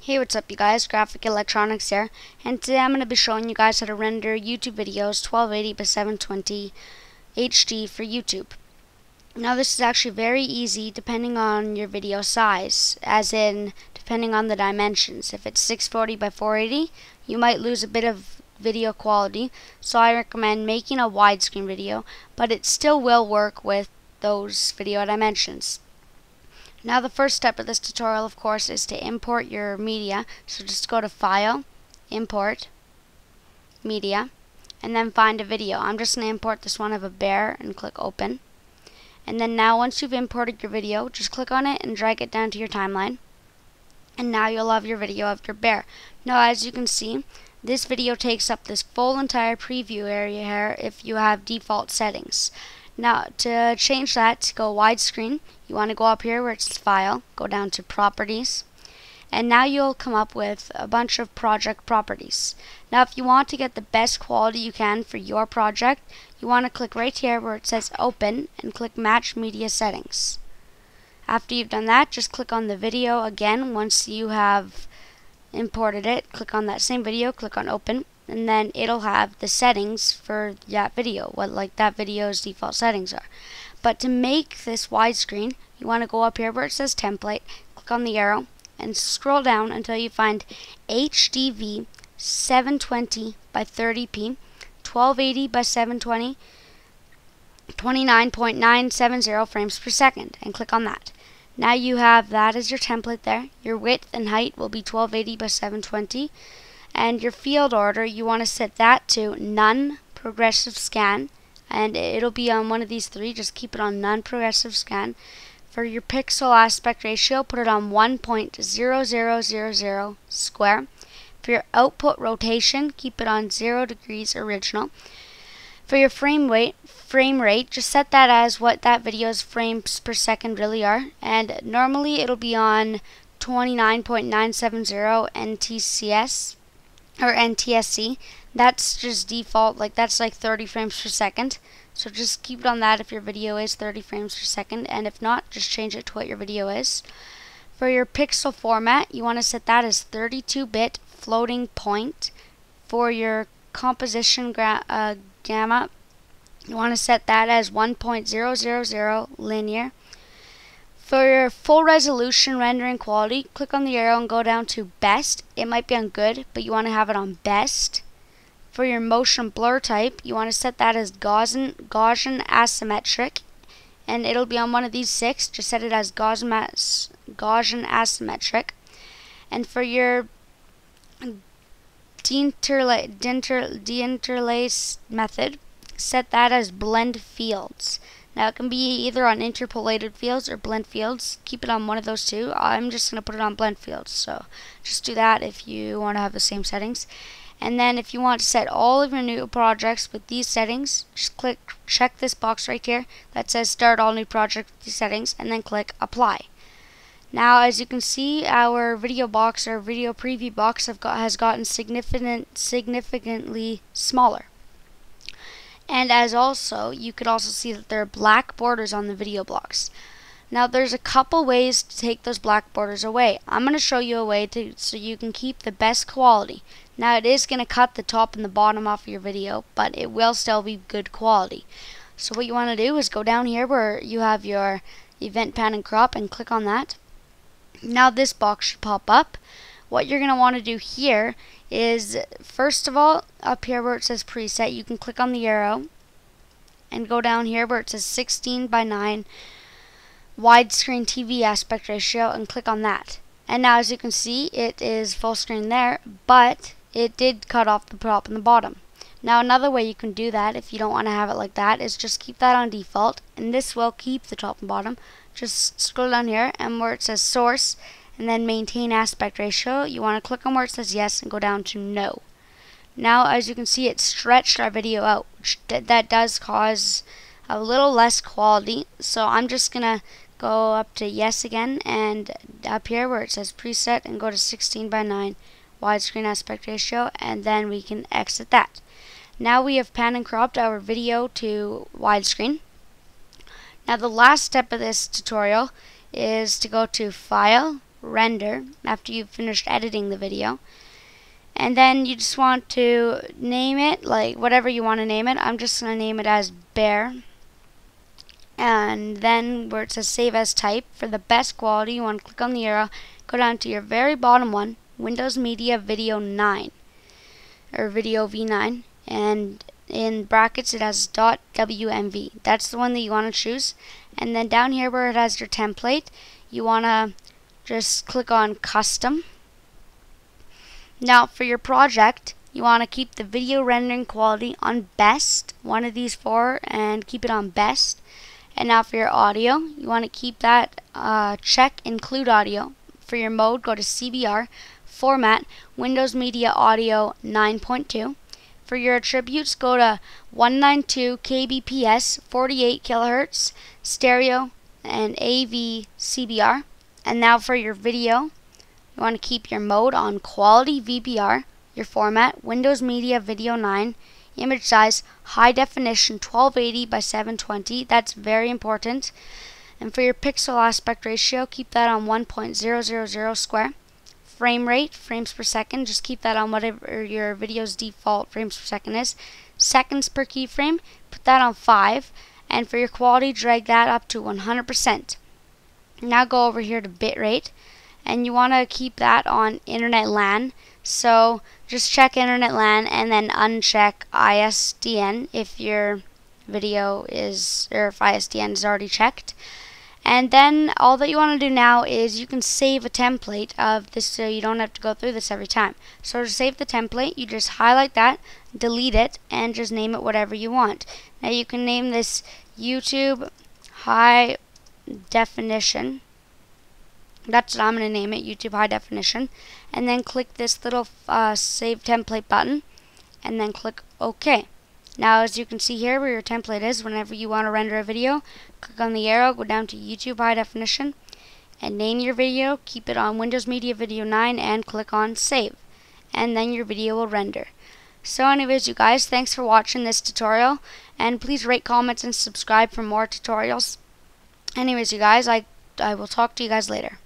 Hey, what's up you guys, Graphic Electronics here, and today I'm going to be showing you guys how to render YouTube videos 1280x720 HD for YouTube. Now this is actually very easy depending on your video size, as in depending on the dimensions. If it's 640x480, you might lose a bit of video quality, so I recommend making a widescreen video, but it still will work with those video dimensions. Now the first step of this tutorial, of course, is to import your media. So just go to File, Import, Media, and then find a video. I'm just going to import this one of a bear and click Open. And then now once you've imported your video, just click on it and drag it down to your timeline. And now you'll have your video of your bear. Now as you can see, this video takes up this full entire preview area here if you have default settings. Now to change that, to go widescreen, you want to go up here where it says File, go down to Properties, and now you'll come up with a bunch of project properties. Now if you want to get the best quality you can for your project, you want to click right here where it says Open and click Match Media Settings. After you've done that, just click on the video again once you have imported it, click on that same video, click on Open, and then it'll have the settings for that video, that video's default settings are. But to make this widescreen, you want to go up here where it says template, click on the arrow, and scroll down until you find HDV 720x30p, 1280x720, 29.970 frames per second, and click on that. Now you have that as your template there. Your width and height will be 1280x720. And your field order, you want to set that to none progressive scan, and it'll be on one of these three. Just keep it on none progressive scan. For your pixel aspect ratio, put it on 1.0000 square. For your output rotation, keep it on 0 degrees original. For your frame rate, just set that as what that video's frames per second really are, and normally it'll be on 29.970 NTSC. Or NTSC, that's just default, that's 30 frames per second. So just keep it on that if your video is 30 frames per second, and if not, just change it to what your video is. For your pixel format, you want to set that as 32-bit floating point. For your composition gamma, you want to set that as 1.000 linear. For your full resolution rendering quality, click on the arrow and go down to best. It might be on good, but you want to have it on best. For your motion blur type, you want to set that as Gaussian asymmetric, and it'll be on one of these six. Just set it as Gaussian asymmetric. And for your deinterlace method, set that as blend fields. Now it can be either on interpolated fields or blend fields. Keep it on one of those two. I'm just going to put it on blend fields, so just do that if you want to have the same settings. And then if you want to set all of your new projects with these settings, just check this box right here that says Start All New Project with These Settings, and then click Apply. Now as you can see, our video box or video preview box has gotten significantly smaller. And you could also see that there are black borders on the video blocks. Now there's a couple ways to take those black borders away. I'm going to show you a way so you can keep the best quality. Now it is going to cut the top and the bottom off of your video, but it will still be good quality. So what you want to do is go down here where you have your event pan and crop and click on that. Now this box should pop up. What you're going to want to do here is, first of all, up here where it says preset, you can click on the arrow and go down here where it says 16:9 widescreen TV aspect ratio and click on that. And now as you can see, it is full screen there, but it did cut off the top and the bottom. Now another way you can do that, if you don't want to have it like that, is just keep that on default, and this will keep the top and bottom. Just scroll down here and where it says source and then maintain aspect ratio, you want to click on where it says yes and go down to no. Now as you can see, it stretched our video out, which that does cause a little less quality, so I'm just gonna go up to yes again, and up here where it says preset and go to 16:9 widescreen aspect ratio, and then we can exit that. Now we have pan and cropped our video to widescreen. Now the last step of this tutorial is to go to File, Render, after you've finished editing the video. And then you just want to name it, like whatever you want to name it. I'm just going to name it as Bear. And then where it says Save as Type, for the best quality, you want to click on the arrow, go down to your very bottom one, Windows Media Video 9, or Video V9, and in brackets it has .wmv. That's the one that you want to choose. And then down here where it has your template, you want to just click on Custom. Now for your project, you want to keep the video rendering quality on best, one of these four, and keep it on best. And now for your audio, you want to keep that check include audio. For your mode, go to CBR, format, Windows Media Audio 9.2. For your attributes, go to 192 kbps, 48 kilohertz, stereo, and AV CBR. And now for your video, you want to keep your mode on quality VBR, your format, Windows Media Video 9, image size, high definition 1280 by 720, that's very important. And for your pixel aspect ratio, keep that on 1.000 square. Frame rate, frames per second, just keep that on whatever your video's default frames per second is. Seconds per keyframe, put that on 5. And for your quality, drag that up to 100%. Now go over here to bitrate. And you want to keep that on Internet LAN. So just check Internet LAN and then uncheck ISDN if your video is, or if ISDN is already checked. And then all that you want to do now is you can save a template of this so you don't have to go through this every time. So to save the template, you just highlight that, delete it, and just name it whatever you want. Now you can name this YouTube High Definition. That's what I'm going to name it, YouTube High Definition. And then click this little Save Template button, and then click OK. Now as you can see here where your template is, whenever you want to render a video, click on the arrow, go down to YouTube High Definition, and name your video, keep it on Windows Media Video 9, and click on Save. And then your video will render. So anyways, you guys, thanks for watching this tutorial, and please rate, comment, and subscribe for more tutorials. Anyways, you guys, I will talk to you guys later.